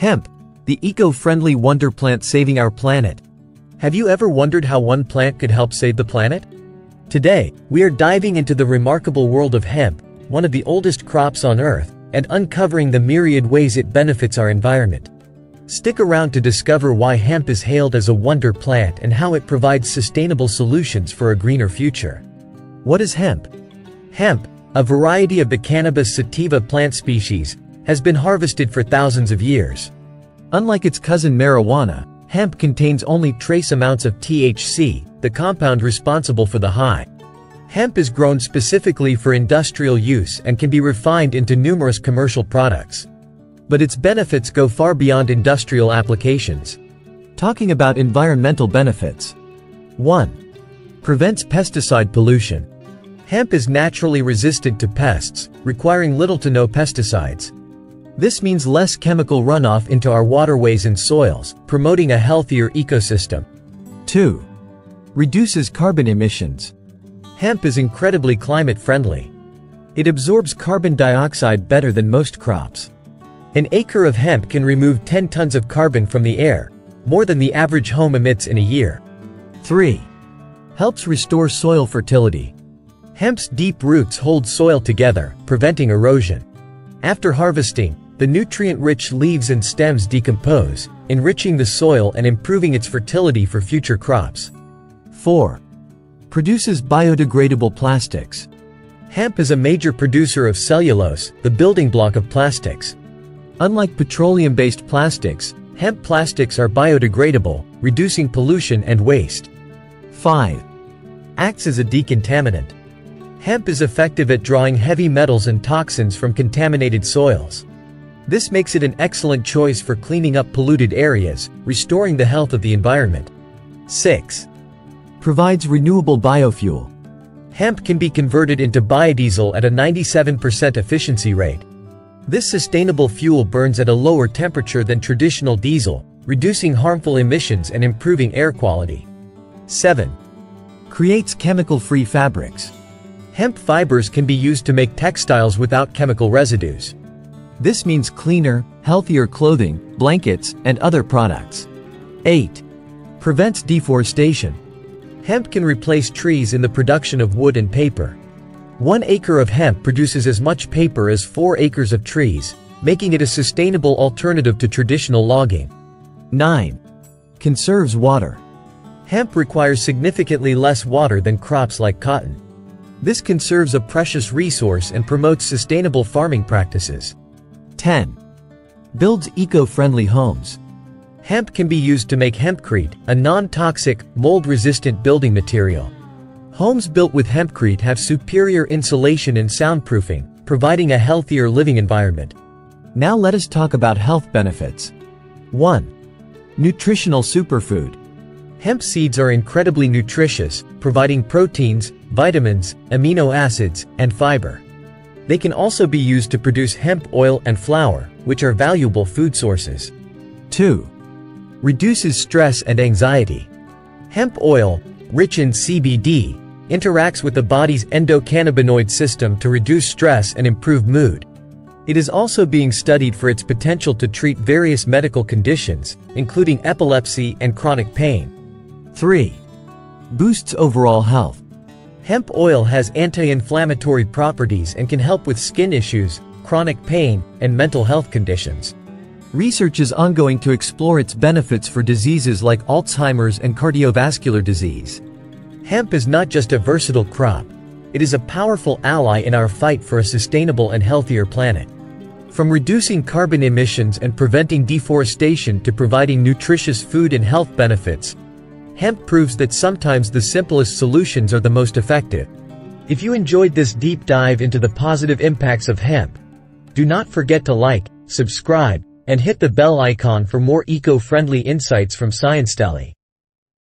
Hemp, the eco-friendly wonder plant saving our planet. Have you ever wondered how one plant could help save the planet? Today, we are diving into the remarkable world of hemp, one of the oldest crops on Earth, and uncovering the myriad ways it benefits our environment. Stick around to discover why hemp is hailed as a wonder plant and how it provides sustainable solutions for a greener future. What is hemp? Hemp, a variety of the Cannabis sativa plant species, has been harvested for thousands of years. Unlike its cousin marijuana, hemp contains only trace amounts of THC, the compound responsible for the high. Hemp is grown specifically for industrial use and can be refined into numerous commercial products. But its benefits go far beyond industrial applications. Talking about environmental benefits. 1. Prevents pesticide pollution. Hemp is naturally resistant to pests, requiring little to no pesticides. This means less chemical runoff into our waterways and soils, promoting a healthier ecosystem. 2. Reduces carbon emissions. Hemp is incredibly climate-friendly. It absorbs carbon dioxide better than most crops. An acre of hemp can remove 10 tons of carbon from the air, more than the average home emits in a year. 3. Helps restore soil fertility. Hemp's deep roots hold soil together, preventing erosion. After harvesting, the nutrient-rich leaves and stems decompose, enriching the soil and improving its fertility for future crops. 4. Produces biodegradable plastics. Hemp is a major producer of cellulose, the building block of plastics. Unlike petroleum-based plastics, hemp plastics are biodegradable, reducing pollution and waste. 5. Acts as a decontaminant. Hemp is effective at drawing heavy metals and toxins from contaminated soils. This makes it an excellent choice for cleaning up polluted areas, restoring the health of the environment. 6. Provides renewable biofuel. Hemp can be converted into biodiesel at a 97% efficiency rate. This sustainable fuel burns at a lower temperature than traditional diesel, reducing harmful emissions and improving air quality. 7. Creates chemical-free fabrics. Hemp fibers can be used to make textiles without chemical residues. This means cleaner, healthier clothing, blankets, and other products. 8. Prevents deforestation. Hemp can replace trees in the production of wood and paper. 1 acre of hemp produces as much paper as 4 acres of trees, making it a sustainable alternative to traditional logging. 9. Conserves water. Hemp requires significantly less water than crops like cotton. This conserves a precious resource and promotes sustainable farming practices. 10. Builds eco-friendly homes. Hemp can be used to make hempcrete, a non-toxic, mold-resistant building material. Homes built with hempcrete have superior insulation and soundproofing, providing a healthier living environment. Now let us talk about health benefits. 1. Nutritional superfood. Hemp seeds are incredibly nutritious, providing proteins, vitamins, amino acids, and fiber. They can also be used to produce hemp oil and flour, which are valuable food sources. 2. Reduces stress and anxiety. Hemp oil, rich in CBD, interacts with the body's endocannabinoid system to reduce stress and improve mood. It is also being studied for its potential to treat various medical conditions, including epilepsy and chronic pain. 3. Boosts overall health. Hemp oil has anti-inflammatory properties and can help with skin issues, chronic pain, and mental health conditions. Research is ongoing to explore its benefits for diseases like Alzheimer's and cardiovascular disease. Hemp is not just a versatile crop. It is a powerful ally in our fight for a sustainable and healthier planet. From reducing carbon emissions and preventing deforestation to providing nutritious food and health benefits, hemp proves that sometimes the simplest solutions are the most effective. If you enjoyed this deep dive into the positive impacts of hemp, do not forget to like, subscribe, and hit the bell icon for more eco-friendly insights from ScienceTelly.